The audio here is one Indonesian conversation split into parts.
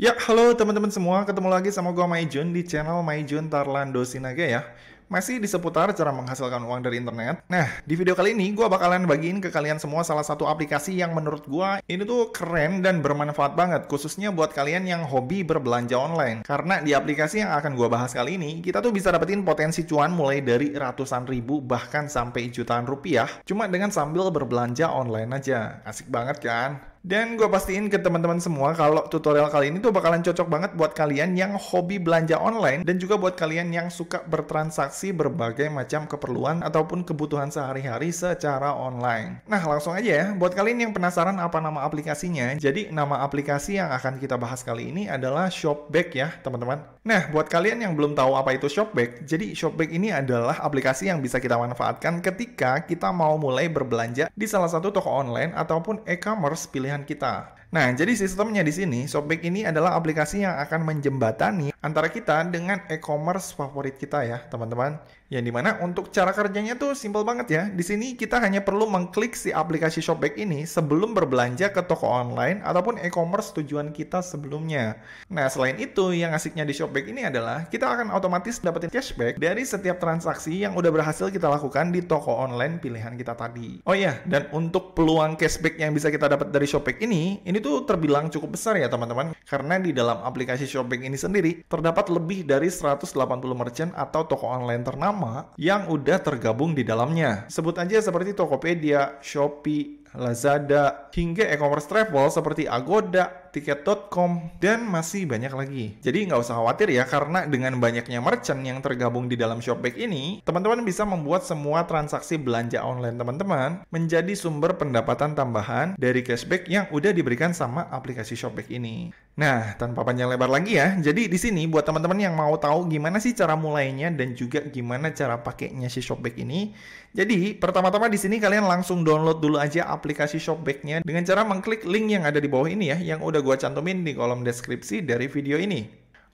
Yap, halo teman-teman semua, ketemu lagi sama gua Maijun di channel Maijun Tarlando Sinaga ya. Masih di seputar cara menghasilkan uang dari internet. Nah, di video kali ini gue bakalan bagiin ke kalian semua salah satu aplikasi yang menurut gue ini tuh keren dan bermanfaat banget, khususnya buat kalian yang hobi berbelanja online. Karena di aplikasi yang akan gue bahas kali ini, kita tuh bisa dapetin potensi cuan mulai dari ratusan ribu bahkan sampai jutaan rupiah, cuma dengan sambil berbelanja online aja. Asik banget kan? Dan gue pastiin ke teman-teman semua kalau tutorial kali ini tuh bakalan cocok banget buat kalian yang hobi belanja online dan juga buat kalian yang suka bertransaksi berbagai macam keperluan ataupun kebutuhan sehari-hari secara online. Nah, langsung aja ya, buat kalian yang penasaran apa nama aplikasinya, jadi nama aplikasi yang akan kita bahas kali ini adalah ShopBack ya teman-teman. Nah, buat kalian yang belum tahu apa itu ShopBack, jadi ShopBack ini adalah aplikasi yang bisa kita manfaatkan ketika kita mau mulai berbelanja di salah satu toko online ataupun e-commerce pilihan kita. Nah, jadi sistemnya di sini, ShopBack ini adalah aplikasi yang akan menjembatani antara kita dengan e-commerce favorit kita ya, teman-teman. Yang dimana untuk cara kerjanya tuh simple banget ya. Di sini kita hanya perlu mengklik si aplikasi ShopBack ini sebelum berbelanja ke toko online ataupun e-commerce tujuan kita sebelumnya. Nah, selain itu, yang asiknya di ShopBack ini adalah kita akan otomatis dapetin cashback dari setiap transaksi yang udah berhasil kita lakukan di toko online pilihan kita tadi. Oh iya, dan untuk peluang cashback yang bisa kita dapat dari ShopBack ini tuh terbilang cukup besar ya teman-teman, karena di dalam aplikasi ShopBack ini sendiri terdapat lebih dari 180 merchant atau toko online ternama yang udah tergabung di dalamnya. Sebut aja seperti Tokopedia, Shopee, Lazada, hingga e-commerce travel seperti Agoda, Tiket.com, dan masih banyak lagi. Jadi nggak usah khawatir ya, karena dengan banyaknya merchant yang tergabung di dalam ShopBack ini, teman-teman bisa membuat semua transaksi belanja online teman-teman menjadi sumber pendapatan tambahan dari cashback yang udah diberikan sama aplikasi ShopBack ini. Nah, tanpa panjang lebar lagi ya, jadi di sini buat teman-teman yang mau tahu gimana sih cara mulainya dan juga gimana cara pakainya si ShopBack ini, jadi pertama-tama di sini kalian langsung download dulu aja aplikasi ShopBack-nya dengan cara mengklik link yang ada di bawah ini ya, yang udah gue cantumin di kolom deskripsi dari video ini.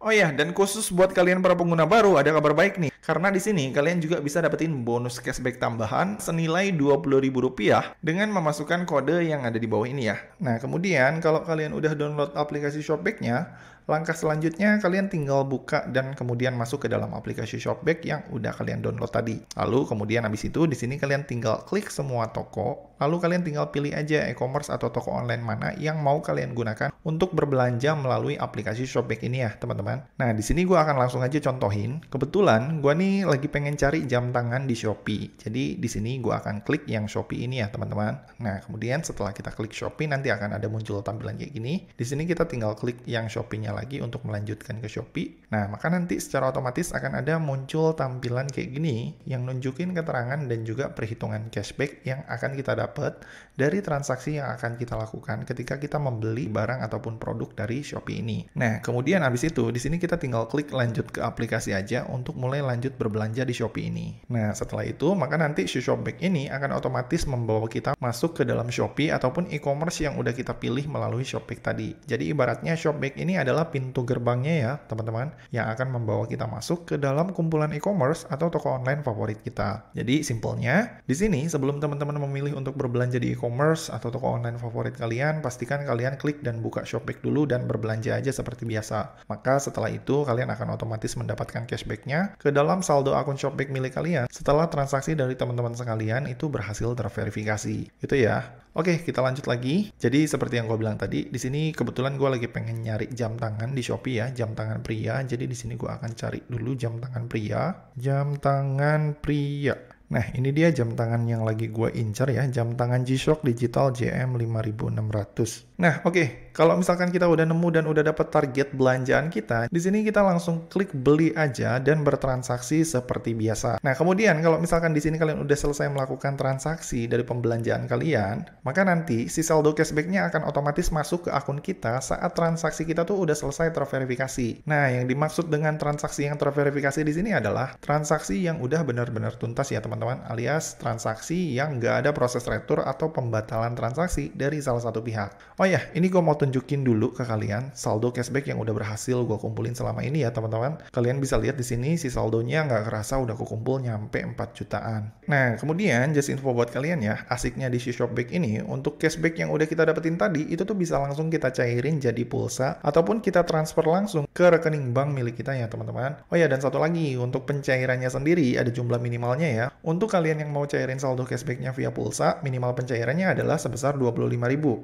Oh ya, dan khusus buat kalian para pengguna baru ada kabar baik nih, karena di sini kalian juga bisa dapetin bonus cashback tambahan senilai Rp20.000 dengan memasukkan kode yang ada di bawah ini ya. Nah, kemudian kalau kalian udah download aplikasi ShopBack-nya, langkah selanjutnya kalian tinggal buka dan kemudian masuk ke dalam aplikasi ShopBack yang udah kalian download tadi. Lalu kemudian habis itu di sini kalian tinggal klik semua toko, lalu kalian tinggal pilih aja e-commerce atau toko online mana yang mau kalian gunakan untuk berbelanja melalui aplikasi ShopBack ini ya, teman-teman. Nah, di sini gue akan langsung aja contohin. Kebetulan gue nih lagi pengen cari jam tangan di Shopee. Jadi di sini gue akan klik yang Shopee ini ya, teman-teman. Nah, kemudian setelah kita klik Shopee nanti akan ada muncul tampilan kayak gini. Di sini kita tinggal klik yang Shopee-nya lagi untuk melanjutkan ke Shopee. Nah, maka nanti secara otomatis akan ada muncul tampilan kayak gini yang nunjukin keterangan dan juga perhitungan cashback yang akan kita dapat dari transaksi yang akan kita lakukan ketika kita membeli barang ataupun produk dari Shopee ini. Nah, kemudian habis itu di sini kita tinggal klik lanjut ke aplikasi aja untuk mulai lanjut berbelanja di Shopee ini. Nah, setelah itu maka nanti si ShopBack ini akan otomatis membawa kita masuk ke dalam Shopee ataupun e-commerce yang udah kita pilih melalui ShopBack tadi. Jadi ibaratnya ShopBack ini adalah pintu gerbangnya ya, teman-teman, yang akan membawa kita masuk ke dalam kumpulan e-commerce atau toko online favorit kita. Jadi simpelnya, di sini sebelum teman-teman memilih untuk berbelanja di e-commerce atau toko online favorit kalian, pastikan kalian klik dan buka ShopBack dulu dan berbelanja aja seperti biasa. Maka setelah itu kalian akan otomatis mendapatkan cashback-nya ke dalam saldo akun ShopBack milik kalian setelah transaksi dari teman-teman sekalian itu berhasil terverifikasi. Gitu ya. Oke, kita lanjut lagi. Jadi seperti yang gue bilang tadi, di sini kebetulan gue lagi pengen nyari jam tangan di Shopee ya, jam tangan pria. Jadi di sini gue akan cari dulu jam tangan pria. Jam tangan pria. Nah, ini dia jam tangan yang lagi gue incar ya, jam tangan G-Shock Digital JM 5600. Nah, oke, kalau misalkan kita udah nemu dan udah dapat target belanjaan kita, di sini kita langsung klik beli aja dan bertransaksi seperti biasa. Nah, kemudian kalau misalkan di sini kalian udah selesai melakukan transaksi dari pembelanjaan kalian, maka nanti si saldo cashback-nya akan otomatis masuk ke akun kita saat transaksi kita tuh udah selesai terverifikasi. Nah, yang dimaksud dengan transaksi yang terverifikasi di sini adalah transaksi yang udah benar-benar tuntas ya, teman-teman. teman-teman, alias transaksi yang nggak ada proses retur atau pembatalan transaksi dari salah satu pihak. Oh ya, ini gue mau tunjukin dulu ke kalian saldo cashback yang udah berhasil gue kumpulin selama ini ya teman-teman. Kalian bisa lihat di sini si saldonya nggak kerasa udah kukumpul nyampe 4 jutaan. Nah, kemudian just info buat kalian ya, asiknya di ShopBack ini untuk cashback yang udah kita dapetin tadi itu tuh bisa langsung kita cairin jadi pulsa ataupun kita transfer langsung ke rekening bank milik kita ya teman-teman. Oh ya, dan satu lagi, untuk pencairannya sendiri ada jumlah minimalnya ya. Untuk kalian yang mau cairin saldo cashbacknya via pulsa, minimal pencairannya adalah sebesar 25.000,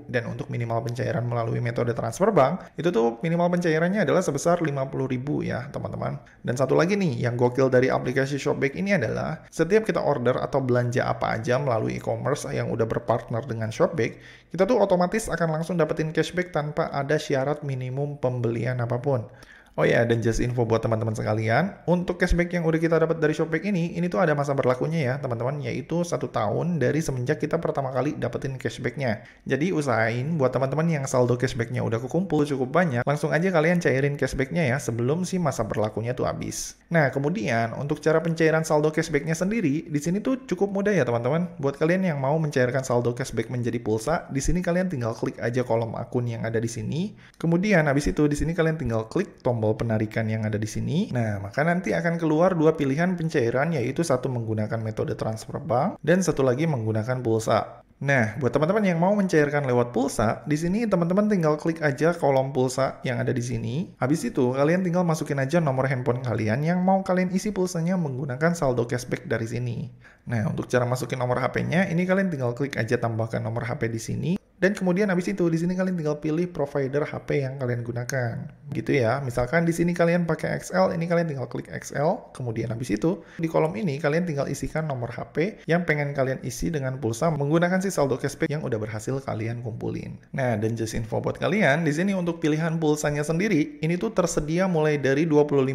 dan untuk minimal pencairan melalui metode transfer bank itu tuh minimal pencairannya adalah sebesar 50.000 ya teman-teman. Dan satu lagi nih yang gokil dari aplikasi ShopBack ini adalah setiap kita order atau belanja apa aja melalui e-commerce yang udah berpartner dengan ShopBack, kita tuh otomatis akan langsung dapetin cashback tanpa ada syarat minimum pembelian apapun. Oh ya, dan just info buat teman-teman sekalian, untuk cashback yang udah kita dapat dari ShopBack ini tuh ada masa berlakunya ya teman-teman, yaitu 1 tahun dari semenjak kita pertama kali dapetin cashbacknya. Jadi usahain buat teman-teman yang saldo cashbacknya udah kekumpul cukup banyak, langsung aja kalian cairin cashbacknya ya sebelum si masa berlakunya tuh habis. Nah, kemudian untuk cara pencairan saldo cashbacknya sendiri, di sini tuh cukup mudah ya teman-teman. Buat kalian yang mau mencairkan saldo cashback menjadi pulsa, di sini kalian tinggal klik aja kolom akun yang ada di sini. Kemudian habis itu di sini kalian tinggal klik tombol penarikan yang ada di sini. Nah, maka nanti akan keluar 2 pilihan pencairan, yaitu satu menggunakan metode transfer bank dan satu lagi menggunakan pulsa. Nah, buat teman-teman yang mau mencairkan lewat pulsa, di sini teman-teman tinggal klik aja kolom pulsa yang ada di sini. Habis itu, kalian tinggal masukin aja nomor handphone kalian yang mau kalian isi pulsanya menggunakan saldo cashback dari sini. Nah, untuk cara masukin nomor HP-nya, ini kalian tinggal klik aja tambahkan nomor HP di sini. Dan kemudian habis itu di sini kalian tinggal pilih provider HP yang kalian gunakan. Gitu ya. Misalkan di sini kalian pakai XL, ini kalian tinggal klik XL. Kemudian habis itu di kolom ini kalian tinggal isikan nomor HP yang pengen kalian isi dengan pulsa menggunakan si saldo cashback yang udah berhasil kalian kumpulin. Nah, dan just info buat kalian, di sini untuk pilihan pulsanya sendiri ini tuh tersedia mulai dari 25.000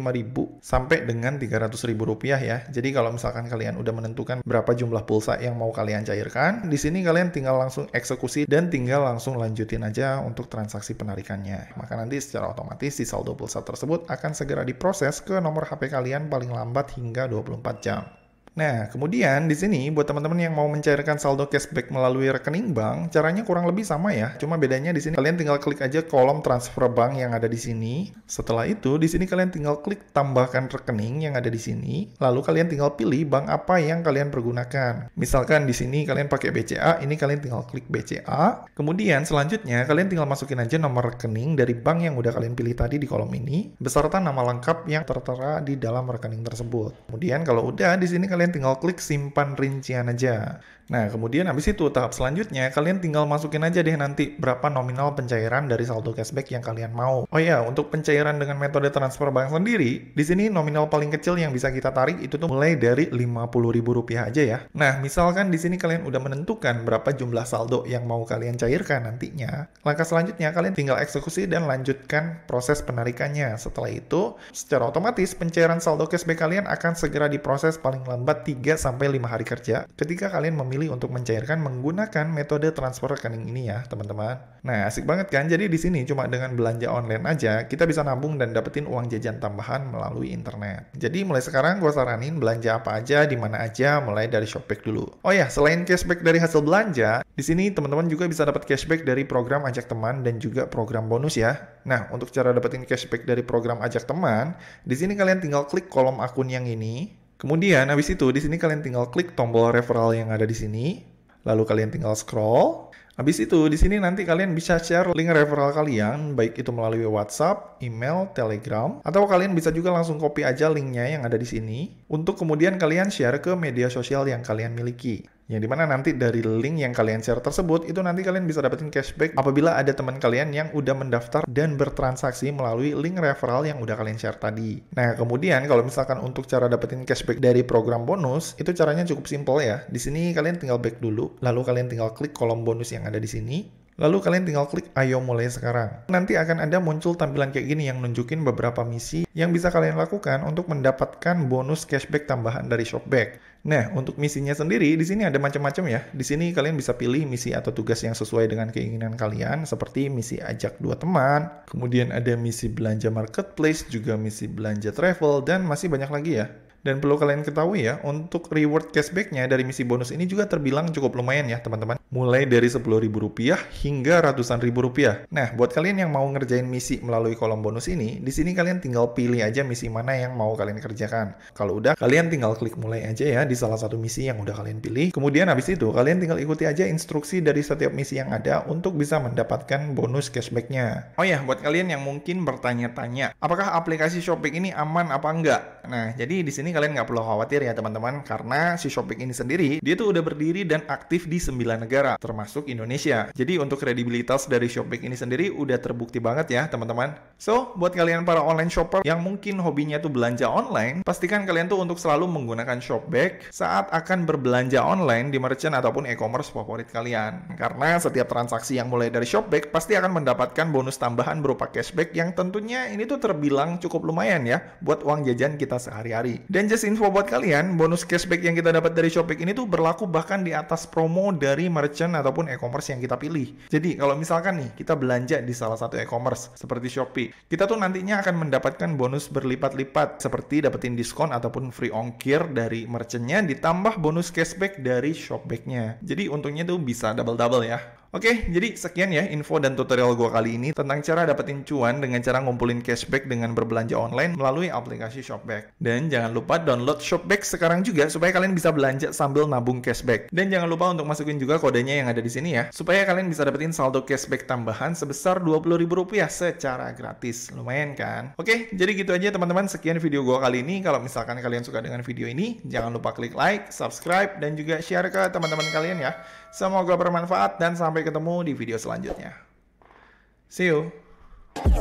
sampai dengan 300.000 rupiah ya. Jadi kalau misalkan kalian udah menentukan berapa jumlah pulsa yang mau kalian cairkan, di sini kalian tinggal langsung eksekusi dan tinggal langsung lanjutin aja untuk transaksi penarikannya. Maka nanti secara otomatis si saldo pulsa tersebut akan segera diproses ke nomor HP kalian paling lambat hingga 24 jam. Nah, kemudian di sini buat teman-teman yang mau mencairkan saldo cashback melalui rekening bank, caranya kurang lebih sama ya. Cuma bedanya di sini kalian tinggal klik aja kolom transfer bank yang ada di sini. Setelah itu di sini kalian tinggal klik tambahkan rekening yang ada di sini. Lalu kalian tinggal pilih bank apa yang kalian pergunakan. Misalkan di sini kalian pakai BCA, ini kalian tinggal klik BCA. Kemudian selanjutnya kalian tinggal masukin aja nomor rekening dari bank yang udah kalian pilih tadi di kolom ini beserta nama lengkap yang tertera di dalam rekening tersebut. Kemudian kalau udah di sini kalian tinggal klik simpan rincian aja. Nah, kemudian habis itu tahap selanjutnya kalian tinggal masukin aja deh nanti berapa nominal pencairan dari saldo cashback yang kalian mau. Oh ya, untuk pencairan dengan metode transfer bank sendiri, di sini nominal paling kecil yang bisa kita tarik itu tuh mulai dari Rp50.000 aja ya. Nah, misalkan di sini kalian udah menentukan berapa jumlah saldo yang mau kalian cairkan nantinya, langkah selanjutnya kalian tinggal eksekusi dan lanjutkan proses penarikannya. Setelah itu, secara otomatis pencairan saldo cashback kalian akan segera diproses paling lambat 3-5 hari kerja ketika kalian memilih untuk mencairkan menggunakan metode transfer rekening ini ya teman-teman. Nah, asik banget kan? Jadi di sini cuma dengan belanja online aja kita bisa nabung dan dapetin uang jajan tambahan melalui internet. Jadi mulai sekarang gue saranin belanja apa aja di mana aja mulai dari ShopBack dulu. Oh ya, selain cashback dari hasil belanja, di sini teman-teman juga bisa dapat cashback dari program ajak teman dan juga program bonus ya. Nah, untuk cara dapetin cashback dari program ajak teman, di sini kalian tinggal klik kolom akun yang ini. Kemudian habis itu di sini kalian tinggal klik tombol referral yang ada di sini, lalu kalian tinggal scroll. Habis itu di sini nanti kalian bisa share link referral kalian, baik itu melalui WhatsApp, email, Telegram, atau kalian bisa juga langsung copy aja linknya yang ada di sini untuk kemudian kalian share ke media sosial yang kalian miliki. Yang dimana nanti dari link yang kalian share tersebut, itu nanti kalian bisa dapetin cashback apabila ada teman kalian yang udah mendaftar dan bertransaksi melalui link referral yang udah kalian share tadi. Nah, kemudian kalau misalkan untuk cara dapetin cashback dari program bonus, itu caranya cukup simple ya. Di sini kalian tinggal back dulu, lalu kalian tinggal klik kolom bonus yang ada di sini. Lalu kalian tinggal klik ayo mulai sekarang. Nanti akan ada muncul tampilan kayak gini yang nunjukin beberapa misi yang bisa kalian lakukan untuk mendapatkan bonus cashback tambahan dari ShopBack. Nah, untuk misinya sendiri di sini ada macam-macam ya. Di sini kalian bisa pilih misi atau tugas yang sesuai dengan keinginan kalian, seperti misi ajak 2 teman, kemudian ada misi belanja marketplace, juga misi belanja travel, dan masih banyak lagi ya. Dan perlu kalian ketahui ya, untuk reward cashbacknya dari misi bonus ini juga terbilang cukup lumayan ya teman-teman. Mulai dari Rp10.000 hingga ratusan ribu rupiah. Nah, buat kalian yang mau ngerjain misi melalui kolom bonus ini, di sini kalian tinggal pilih aja misi mana yang mau kalian kerjakan. Kalau udah, kalian tinggal klik mulai aja ya di salah satu misi yang udah kalian pilih. Kemudian habis itu, kalian tinggal ikuti aja instruksi dari setiap misi yang ada untuk bisa mendapatkan bonus cashbacknya. Oh ya, buat kalian yang mungkin bertanya-tanya, apakah aplikasi Shopee ini aman apa enggak? Nah, jadi di sini kalian nggak perlu khawatir ya teman-teman, karena si Shopee ini sendiri dia tuh udah berdiri dan aktif di 9 negara termasuk Indonesia. Jadi untuk kredibilitas dari Shopee ini sendiri udah terbukti banget ya teman-teman. So, buat kalian para online shopper yang mungkin hobinya tuh belanja online, pastikan kalian tuh untuk selalu menggunakan ShopBack saat akan berbelanja online di merchant ataupun e-commerce favorit kalian. Karena setiap transaksi yang mulai dari ShopBack pasti akan mendapatkan bonus tambahan berupa cashback yang tentunya ini tuh terbilang cukup lumayan ya buat uang jajan kita sehari-hari. Dan just info buat kalian, bonus cashback yang kita dapat dari Shopee ini tuh berlaku bahkan di atas promo dari merchant ataupun e-commerce yang kita pilih. Jadi kalau misalkan nih kita belanja di salah satu e-commerce seperti Shopee, kita tuh nantinya akan mendapatkan bonus berlipat-lipat seperti dapetin diskon ataupun free ongkir dari merchantnya ditambah bonus cashback dari Shopback-nya. Jadi untungnya tuh bisa double-double ya. Oke, jadi sekian ya info dan tutorial gue kali ini tentang cara dapetin cuan dengan cara ngumpulin cashback dengan berbelanja online melalui aplikasi ShopBack. Dan jangan lupa download ShopBack sekarang juga supaya kalian bisa belanja sambil nabung cashback. Dan jangan lupa untuk masukin juga kodenya yang ada di sini ya, supaya kalian bisa dapetin saldo cashback tambahan sebesar Rp20.000 secara gratis. Lumayan kan? Oke, jadi gitu aja teman-teman, sekian video gue kali ini. Kalau misalkan kalian suka dengan video ini, jangan lupa klik like, subscribe, dan juga share ke teman-teman kalian ya. Semoga bermanfaat dan sampai ketemu di video selanjutnya. See you.